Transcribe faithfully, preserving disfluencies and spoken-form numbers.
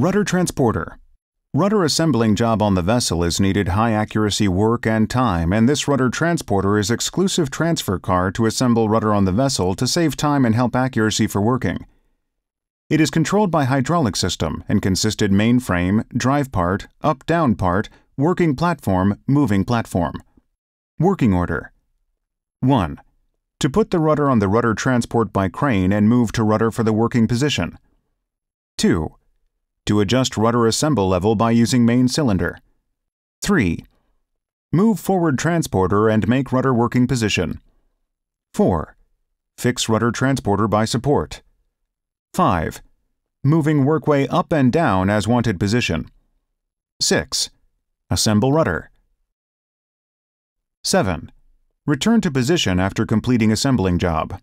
Rudder transporter. Rudder assembling job on the vessel is needed high accuracy work and time, and this rudder transporter is exclusive transfer car to assemble rudder on the vessel to save time and help accuracy for working. It is controlled by hydraulic system and consisted mainframe, drive part, up-down part, working platform, moving platform. Working order. one. To put the rudder on the rudder transport by crane and move to rudder for the working position. two. To adjust rudder assemble level by using main cylinder. three. Move forward transporter and make rudder working position. four. Fix rudder transporter by support. five. Moving workway up and down as wanted position. six. Assemble rudder. seven. Return to position after completing assembling job.